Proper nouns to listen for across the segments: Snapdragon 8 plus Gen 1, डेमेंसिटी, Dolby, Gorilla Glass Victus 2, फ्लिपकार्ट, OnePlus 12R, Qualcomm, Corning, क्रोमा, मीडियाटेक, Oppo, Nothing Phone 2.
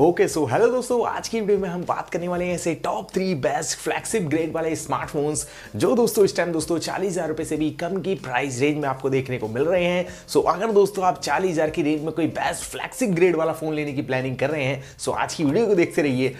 Okay so hello दोस्तों, आज की वीडियो में हम बात करने वाले हैं ऐसे टॉप 3 बेस्ट फ्लैगशिप ग्रेड वाले स्मार्टफोन्स जो दोस्तों इस टाइम दोस्तों 40,000 रुपए से भी कम की प्राइस रेंज में आपको देखने को मिल रहे हैं। सो अगर दोस्तों आप 40,000 की रेंज में कोई बेस्ट फ्लैगशिप ग्रेड वाला फोन लेने की प्लानिंग कर रहे हैं सो आज की वीडियो को देखते रहिए।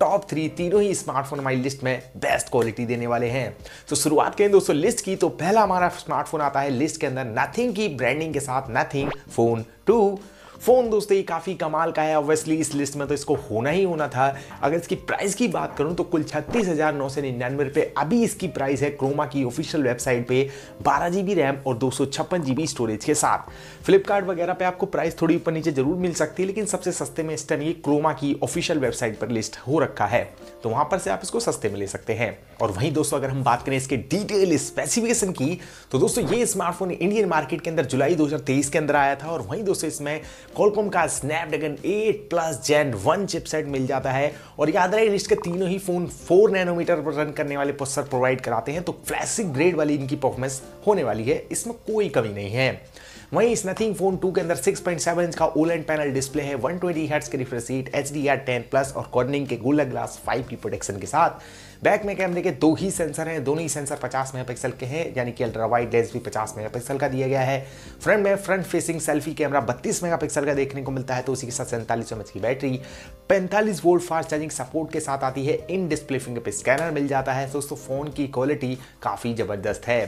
टॉप 3 तीनों ही स्मार्टफोन हमारी लिस्ट में बेस्ट क्वालिटी देने वाले हैं। तो शुरुआत करें दोस्तों लिस्ट की, तो पहला हमारा स्मार्टफोन आता है लिस्ट के अंदर नथिंग की ब्रांडिंग के साथ, नथिंग फोन 2। फोन दोस्तों ये काफ़ी कमाल का है, ऑब्वियसली इस लिस्ट में तो इसको होना ही होना था। अगर इसकी प्राइस की बात करूं तो कुल 36,999 रुपये अभी इसकी प्राइस है क्रोमा की ऑफिशियल वेबसाइट पे, 12 GB रैम और 256 GB स्टोरेज के साथ। फ्लिपकार्ट वगैरह पे आपको प्राइस थोड़ी ऊपर नीचे जरूर मिल सकती है, लेकिन सबसे सस्ते में इस टाइम ये क्रोमा की ऑफिशियल वेबसाइट पर लिस्ट हो रखा है, तो वहाँ पर से आप इसको सस्ते में ले सकते हैं। और वहीं दोस्तों अगर हम बात करें इसके डिटेल स्पेसिफिकेशन की, तो दोस्तों ये स्मार्टफोन इंडियन मार्केट के अंदर जुलाई 2023 के अंदर आया था। और वहीं दोस्तों इसमें Qualcomm का Snapdragon 8 plus Gen 1 चिपसेट मिल जाता है। और याद रहे इसके तीनों ही फोन 4 नैनोमीटर पर रन करने वाले प्रोसेसर प्रोवाइड कराते हैं, तो फ्लैगशिप ग्रेड वाली इनकी परफॉर्मेंस होने वाली है, इसमें कोई कमी नहीं है। वहीं इस नथिंग फोन 2 के अंदर 6.7 इंच का ओलेड पैनल डिस्प्ले है, 120 हर्ट्ज की रिफ्रेश रेट, HDR10 प्लस और कॉर्निंग के गोरिल्ला ग्लास 5 की प्रोटेक्शन के साथ। बैक में कैमरे के दो ही सेंसर हैं, दोनों ही सेंसर 50 मेगापिक्सल के हैं, यानी कि अल्ट्रा वाइड लेंस भी 50 मेगापिक्सल का दिया गया है। फ्रंट में front facing selfie camera 32 megapixel का देखने को मिलता है, तो उसी के साथ 47 mAh की battery, 45 volt fast charging support के साथ आती है, इन डिस्प्ले फिंगरप्रिंट स्कैनर मिल जाता है। दोस्तों फोन की क्वालिटी काफ़ी ज़बरदस्त है।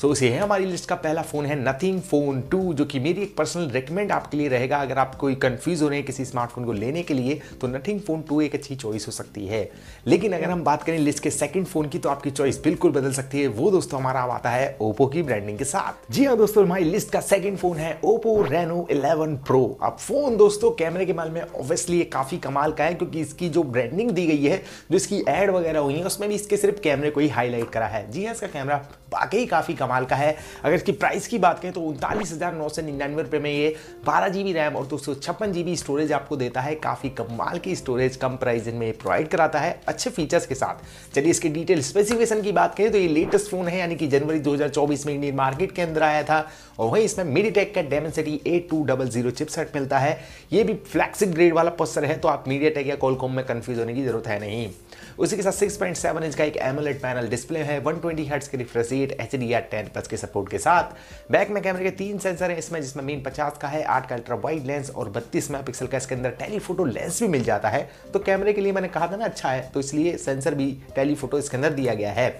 सो इसे है हमारी लिस्ट का पहला फ़ोन है नथिंग फोन 2, जो कि मेरी एक पर्सनल रिकमेंड आपके लिए रहेगा। अगर आप कोई कंफ्यूज हो रहे हैं किसी स्मार्टफोन को लेने के लिए तो नथिंग फोन 2 एक अच्छी चॉइस हो सकती है। लेकिन अगर हम बात करें लिस्ट के सेकंड फोन की तो आपकी चॉइस बिल्कुल बदल सकती है। वो दोस्तों हमारा आता है ओप्पो की ब्रांडिंग के साथ। जी हाँ दोस्तों, हमारी लिस्ट का सेकंड फोन है ओप्पो रेनो 11 प्रो। अब फोन दोस्तों कैमरे के मामले में ऑब्वियसली काफी कमाल का है, क्योंकि इसकी जो ब्रांडिंग दी गई है, जो इसकी एड वगैरह हुई है, उसमें भी इसके सिर्फ कैमरे को ही हाईलाइट करा है। जी हाँ, इसका कैमरा वाकई काफी कमाल का है। अगर इसकी प्राइस की बात करें तो 39,999 रुपये में ये 12 GB रैम और 256 GB स्टोरेज आपको देता है। काफी कमाल की स्टोरेज कम प्राइस में प्रोवाइड कराता है अच्छे फीचर्स के साथ। चलिए इसके डिटेल स्पेसिफिकेशन की बात करें तो ये लेटेस्ट फोन है, यानी कि जनवरी 2024 में इंडियन मार्केट के अंदर आया था। और वहीं इसमें मीडियाटेक का डेमेंसिटी 8200 चिपसेट मिलता है, ये भी फ्लैगशिप ग्रेड वाला प्रोसेसर है, तो आप मीडियाटेक या क्वालकॉम में कंफ्यूज होने की जरूरत है नहीं। उसी के साथ 6.7 इंच का एक एमोलेड पैनल डिस्प्ले है, 120 हर्ट्ज की रिफ्रेश रेट, HDR10 प्लस के सपोर्ट के साथ। बैक में कैमरे के 3 सेंसर हैं इसमें, जिसमें मेन 50 का है, 8 का अल्ट्रा वाइड लेंस और 32 मेगापिक्सल का इसके अंदर टेलीफोटो लेंस भी मिल जाता है। तो कैमरे के लिए मैंने कहा था ना अच्छा है, तो इसलिए सेंसर भी टेलीफोटो इसके अंदर दिया गया है।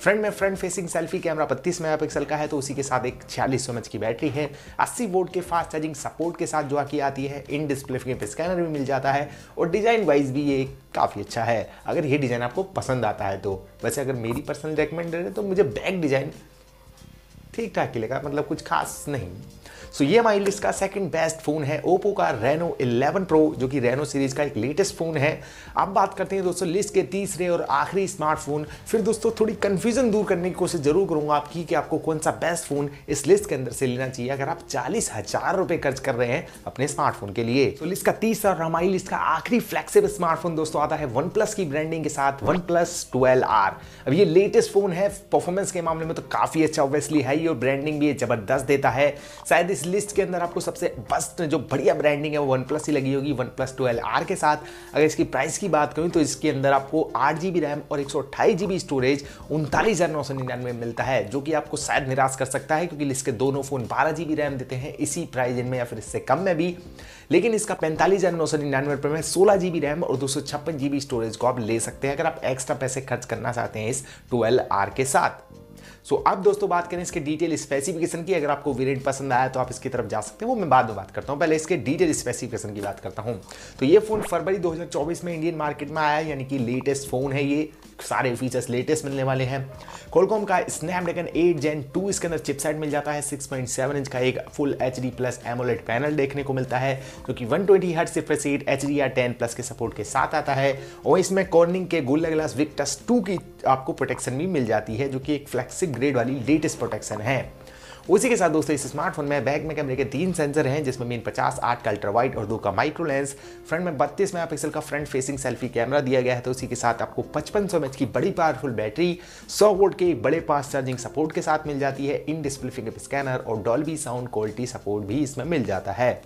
फ्रंट में front facing selfie camera 32 megapixel का है, तो उसी के साथ एक 46 mAh की बैटरी है, 80 वोल्ट के फास्ट चार्जिंग सपोर्ट के साथ जो आके आती है। इन डिस्प्ले फिंगरप्रिंट स्कैनर भी मिल जाता है और डिज़ाइन वाइज भी ये काफ़ी अच्छा है, अगर ये डिज़ाइन आपको पसंद आता है तो। वैसे अगर मेरी पर्सनल रिकमेंडेड है तो मुझे बैक डिज़ाइन ठीक ठाक लगा, मतलब कुछ खास नहीं। सो ये हमारी लिस्ट का सेकंड बेस्ट फ़ोन है ओप्पो का रेनो 11 प्रो, जो कि रेनो सीरीज़ का एक लेटेस्ट फ़ोन है। अब बात करते हैं दोस्तों लिस्ट के तीसरे और आखिरी स्मार्टफोन। फिर दोस्तों थोड़ी कन्फ्यूज़न दूर करने की कोशिश जरूर करूँगा आपकी कि आपको कौन सा बेस्ट फ़ोन इस लिस्ट के अंदर से लेना चाहिए अगर आप 40,000 रुपये खर्च कर रहे हैं अपने स्मार्टफोन के लिए। तो लिस्ट का तीसरा और हमारी लिस्ट का आखिरी फ्लैगशिप स्मार्टफोन दोस्तों आता है वन प्लस की ब्रांडिंग के साथ, OnePlus 12R। अब ये लेटेस्ट फ़ोन है, परफॉर्मेंस के मामले में तो काफ़ी अच्छा ऑब्वियसली है और ब्रांडिंग भी ज़बरदस्त देता है। शायद इस लिस्ट के अंदर आपको सबसे बेस्ट जो बढ़िया ब्रांडिंग है वो OnePlus ही लगी होगी, OnePlus 12R के साथ। अगर इसकी प्राइस की बात करूँ तो इसके अंदर आपको 8 GB रैम और 128 GB स्टोरेज 39,999 मिलता है, जो कि आपको शायद निराश कर सकता है, क्योंकि इसके दोनों फोन 12 GB रैम देते हैं इसी प्राइस में या फिर इससे कम में भी। लेकिन इसका 45,999 रुपये में 16 GB रैम और 256 GB स्टोरेज को आप ले सकते हैं अगर आप एक्स्ट्रा पैसे खर्च करना चाहते हैं इस 12R के साथ। अब दोस्तों बात करें इसके डिटेल स्पेसिफिकेशन की। अगर आपको वेरिएंट पसंद आया तो आप इसकी तरफ जा सकते हैं, वो मैं बाद में बात करता हूं, पहले इसके डिटेल स्पेसिफिकेशन की बात करता हूं। तो ये फोन फरवरी 2024 में इंडियन मार्केट में आया, यानी कि लेटेस्ट फोन है, ये सारे फीचर्स लेटेस्ट मिलने वाले हैं। क्वालकॉम का स्नैपड्रैगन 8 जेन 2 इसके अंदर चिपसेट मिल जाता है, 6.7 इंच का एक full HD plus AMOLED panel देखने को मिलता है, जो कि 120 hertz refresh rate, HDR10 plus के सपोर्ट के साथ आता है। और इसमें कॉर्निंग के गोरिल्ला ग्लास विक्टस 2 की आपको प्रोटेक्शन भी मिल जाती है, जो कि एक फ्लैगशिप ग्रेड वाली लेटेस्ट प्रोटेक्शन है। उसी के साथ दोस्तों इस स्मार्टफोन में बैक में कैमरे के 3 सेंसर हैं, जिसमें मेन 50, 8 का अल्ट्रा वाइड और 2 का माइक्रो लेंस। फ्रंट में 32 मेगापिक्सल का फ्रंट फेसिंग सेल्फी कैमरा दिया गया है, तो उसी के साथ आपको 55 mAh की बड़ी पावरफुल बैटरी, 100 वोल्ट के बड़े फास्ट चार्जिंग सपोर्ट के साथ मिल जाती है। इन डिस्प्ले फिंगरप्रिंट स्कैनर और डॉल्बी साउंड क्वालिटी सपोर्ट भी इसमें मिल जाता है।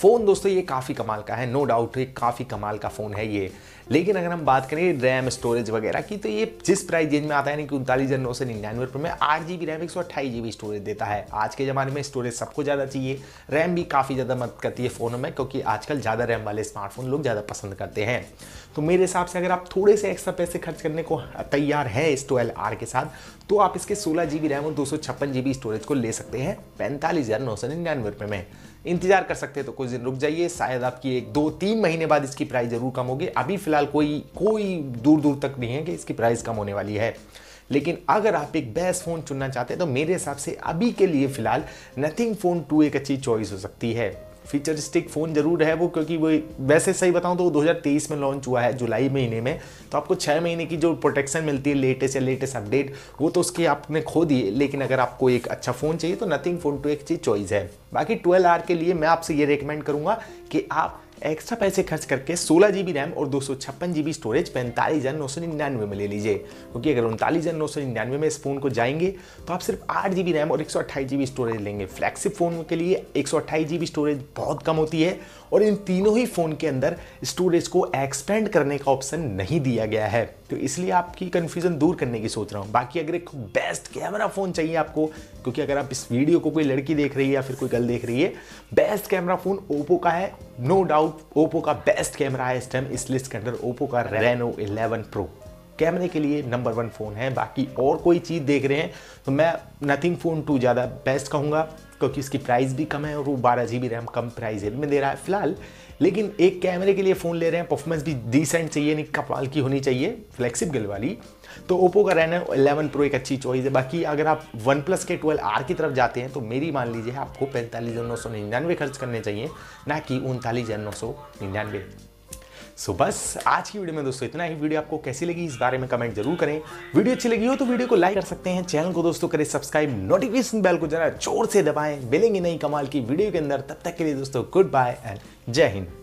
फ़ोन दोस्तों ये काफ़ी कमाल का है, नो डाउट ये काफ़ी कमाल का फ़ोन है ये। लेकिन अगर हम बात करें रैम स्टोरेज वगैरह की, तो ये जिस प्राइस रेंज में आता है यानी कि 39,999 रुपये में 8 GB रैम 128 GB स्टोरेज देता है। आज के ज़माने में स्टोरेज सबको ज़्यादा चाहिए, रैम भी काफ़ी ज़्यादा मदद करती है फ़ोनों में, क्योंकि आजकल ज़्यादा रैम वाले स्मार्टफोन लोग ज़्यादा पसंद करते हैं। तो मेरे हिसाब से अगर आप थोड़े से एक्स्ट्रा पैसे खर्च करने को तैयार हैं इस 12R के साथ, तो आप इसके 16 GB रैम और 256 GB स्टोरेज को ले सकते हैं 45,999 रुपये में। इंतजार कर सकते हैं तो कुछ दिन रुक जाइए, शायद आपकी 1-2-3 महीने बाद इसकी प्राइस ज़रूर कम होगी। अभी फ़िलहाल कोई दूर दूर तक नहीं है कि इसकी प्राइस कम होने वाली है। लेकिन अगर आप एक बेस्ट फ़ोन चुनना चाहते हैं तो मेरे हिसाब से अभी के लिए फ़िलहाल नथिंग फ़ोन 2 एक अच्छी चॉइस हो सकती है। फीचरिस्टिक फ़ोन ज़रूर है वो, क्योंकि वो वैसे सही बताऊं तो 2023 में लॉन्च हुआ है जुलाई महीने में, तो आपको 6 महीने की जो प्रोटेक्शन मिलती है लेटेस्ट या लेटेस्ट अपडेट, वो तो उसकी आपने खो दी। लेकिन अगर आपको एक अच्छा फ़ोन चाहिए तो नथिंग फ़ोन 2 एक अच्छी चॉइस है। बाकी 12R के लिए मैं आपसे ये रिकमेंड करूँगा कि आप एक्स्ट्रा पैसे खर्च करके 16 GB रैम और 256 GB स्टोरेज 45,999 में ले लीजिए, क्योंकि अगर 39,999 में इस फोन को जाएंगे तो आप सिर्फ 8 GB रैम और 128 GB स्टोरेज लेंगे। फ्लैगशिप फ़ोन के लिए 128 GB स्टोरेज बहुत कम होती है, और इन तीनों ही फ़ोन के अंदर स्टोरेज को एक्सपेंड करने का ऑप्शन नहीं दिया गया है, तो इसलिए आपकी कन्फ्यूज़न दूर करने की सोच रहा हूँ। बाकी अगर एक बेस्ट कैमरा फ़ोन चाहिए आपको, क्योंकि अगर आप इस वीडियो को कोई लड़की देख रही है या फिर कोई गर्ल देख रही है, बेस्ट कैमरा फ़ोन ओप्पो का है, नो डाउट ओप्पो का बेस्ट कैमरा है इस टाइम इस लिस्ट के अंदर ओप्पो का रेनो 11 प्रो कैमरे के लिए नंबर 1 फ़ोन है। बाकी और कोई चीज़ देख रहे हैं तो मैं नथिंग फ़ोन 2 ज़्यादा बेस्ट कहूँगा, क्योंकि इसकी प्राइस भी कम है और वो 12 GB रैम कम प्राइस में दे रहा है फ़िलहाल। लेकिन एक कैमरे के लिए फ़ोन ले रहे हैं, परफॉर्मेंस भी डिसेंट चाहिए, नहीं कपाल की होनी चाहिए फ्लेक्सिबल वाली, तो ओप्पो का रेनो 11 प्रो एक अच्छी चॉइस है। बाकी अगर आप वन प्लस के 12R की तरफ जाते हैं तो मेरी मान लीजिए आपको 45,999 खर्च करने चाहिए, ना कि 39,999। सो बस आज की वीडियो में दोस्तों इतना ही। वीडियो आपको कैसी लगी इस बारे में कमेंट जरूर करें। वीडियो अच्छी लगी हो तो वीडियो को लाइक कर सकते हैं, चैनल को दोस्तों करें सब्सक्राइब, नोटिफिकेशन बेल को जरा जोर से दबाएं। मिलेंगे नई कमाल की वीडियो के अंदर, तब तक के लिए दोस्तों गुड बाय एंड जय हिंद।